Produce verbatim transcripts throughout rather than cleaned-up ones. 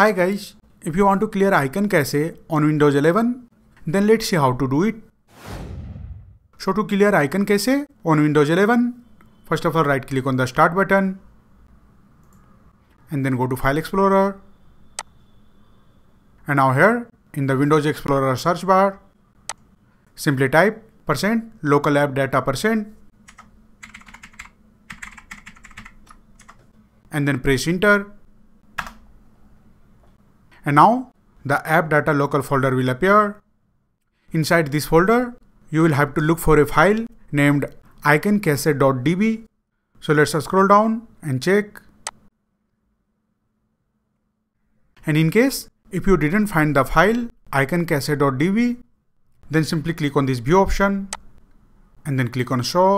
Hi guys, if you want to clear icon cache on Windows eleven, then let's see how to do it. So to clear icon cache on Windows eleven, first of all right click on the start button and then go to File Explorer, and now here in the Windows Explorer search bar simply type percent local app data percent and then press enter. And now the app data local folder will appear. Inside this folder, you will have to look for a file named icon cache dot d b. So let's scroll down and check. And in case if you didn't find the file icon cache dot d b, then simply click on this view option and then click on show,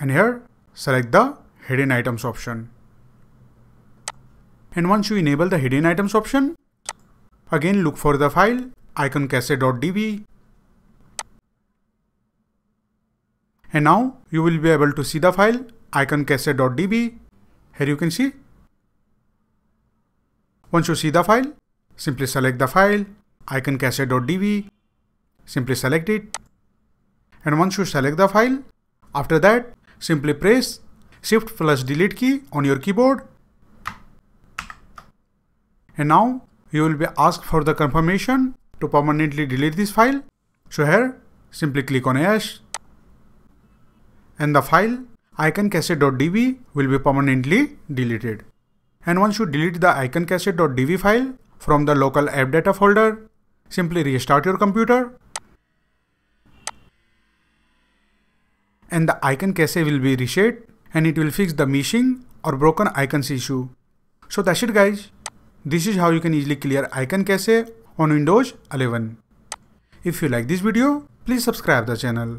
and here select the hidden items option. And once you enable the hidden items option, again look for the file icon cache dot d b. And now you will be able to see the file icon cache dot d b. Here you can see. Once you see the file, simply select the file icon cache dot d b. Simply select it. And once you select the file, after that simply press Shift plus Delete key on your keyboard. And now you will be asked for the confirmation to permanently delete this file. So here simply click on hash, and the file icon cache dot d b will be permanently deleted. And once you delete the icon cache dot d b file from the local app data folder, simply restart your computer and the icon cache will be reset, and it will fix the missing or broken icons issue. So that's it guys. This is how you can easily clear icon cache on Windows eleven. If you like this video, please subscribe the channel.